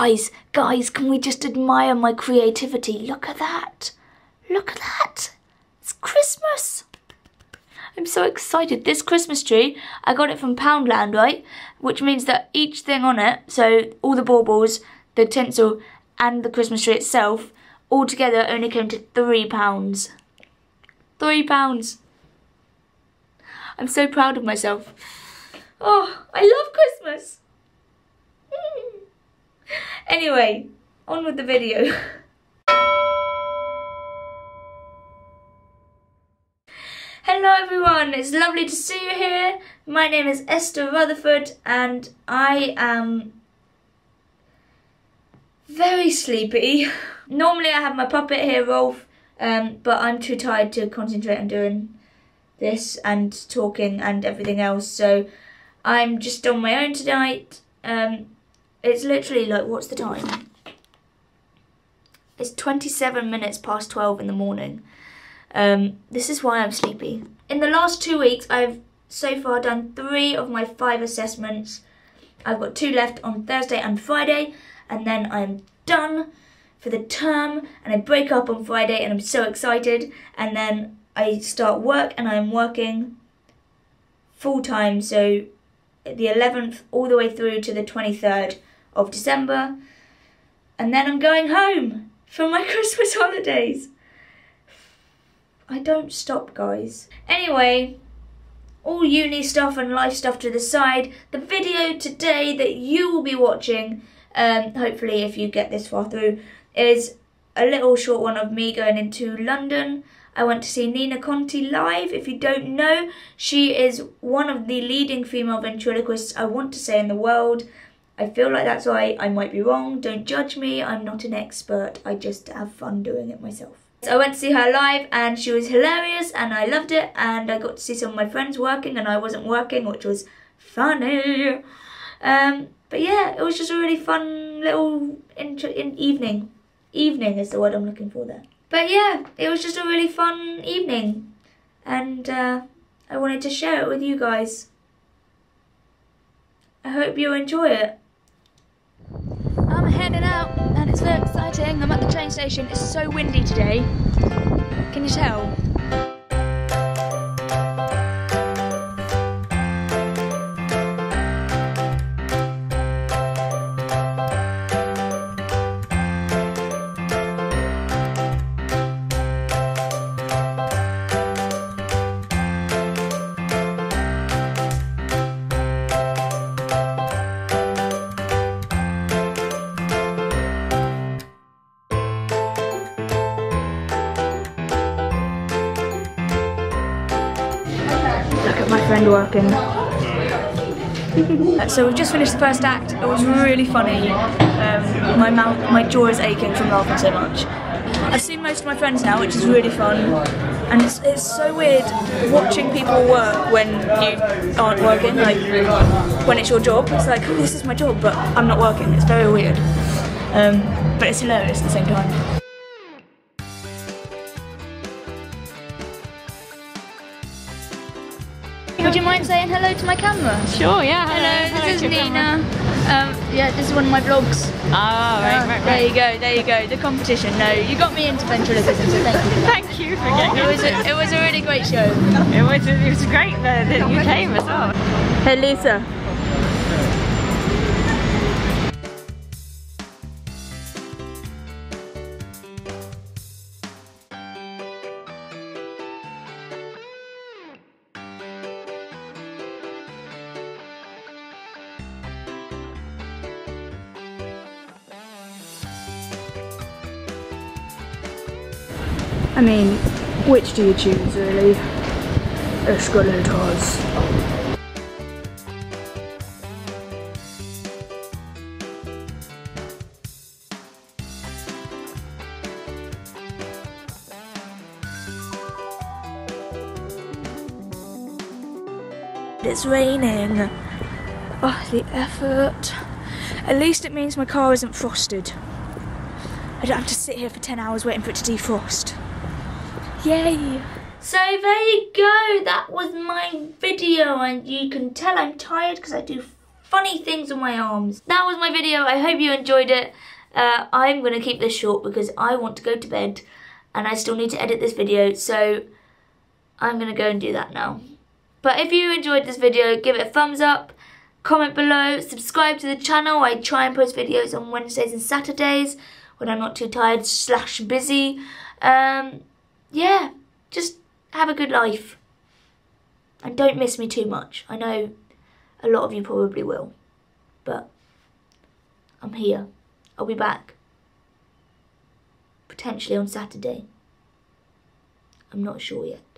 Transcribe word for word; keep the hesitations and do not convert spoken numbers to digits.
Guys, guys, can we just admire my creativity? Look at that. Look at that. It's Christmas. I'm so excited. This Christmas tree, I got it from Poundland, right? Which means that each thing on it, so all the baubles, the tinsel and the Christmas tree itself, all together only came to three pounds. Three pounds. I'm so proud of myself. Oh, I love Christmas. Anyway, on with the video. Hello everyone, it's lovely to see you here. My name is Esther Rutherford and I am very sleepy. Normally I have my puppet here, Rolf, um, but I'm too tired to concentrate on doing this and talking and everything else, so I'm just on my own tonight. Um, it's literally like, what's the time? It's twenty-seven minutes past twelve in the morning. Um, this is why I'm sleepy. In the last two weeks, I've so far done three of my five assessments. I've got two left on Thursday and Friday, and then I'm done for the term, and I break up on Friday, and I'm so excited, and then I start work, and I'm working full-time, so the eleventh all the way through to the twenty-third of December, and then I'm going home for my Christmas holidays. I don't stop, guys. Anyway, all uni stuff and life stuff to the side, the video today that you will be watching, um, hopefully if you get this far through, is a little short one of me going into London. I went to see Nina Conti live. If you don't know, she is one of the leading female ventriloquists, I want to say, in the world. I feel like that's why I might be wrong. Don't judge me. I'm not an expert. I just have fun doing it myself. So I went to see her live and she was hilarious and I loved it, and I got to see some of my friends working and I wasn't working, which was funny. Um, but yeah, it was just a really fun little in in evening. Evening is the word I'm looking for there. But yeah, it was just a really fun evening and uh, I wanted to share it with you guys. I hope you enjoy it. I'm heading out and it's very exciting. I'm at the train station. It's so windy today. Can you tell? My friend working. So we've just finished the first act. It was really funny. Um, my mouth, my jaw is aching from laughing so much. I've seen most of my friends now, which is really fun. And it's it's so weird watching people work when you aren't working. Like when it's your job, it's like, oh, this is my job, but I'm not working. It's very weird. Um, but it's hilarious at the same time. Would you mind saying hello to my camera? Sure, yeah. Hello, hello this hello is Nina. Um, yeah, this is one of my vlogs. Ah, oh, right, right, right. There you go, there you go. The competition. No, you got me into ventriloquism, so thank you. Thank you for getting it. Was a, it was a really great show. It was, it was great that you came as well. Hey, Lisa. I mean, which do you choose really? Escalators. It's raining. Oh, the effort. At least it means my car isn't frosted. I don't have to sit here for ten hours waiting for it to defrost. Yay! So there you go, that was my video, and you can tell I'm tired because I do funny things on my arms. That was my video. I hope you enjoyed it. Uh, I'm going to keep this short because I want to go to bed and I still need to edit this video, so I'm going to go and do that now. But if you enjoyed this video, give it a thumbs up, comment below, subscribe to the channel. I try and post videos on Wednesdays and Saturdays when I'm not too tired slash busy. Um, yeah, just have a good life. And don't miss me too much. I know a lot of you probably will, but I'm here. I'll be back, potentially on Saturday. I'm not sure yet.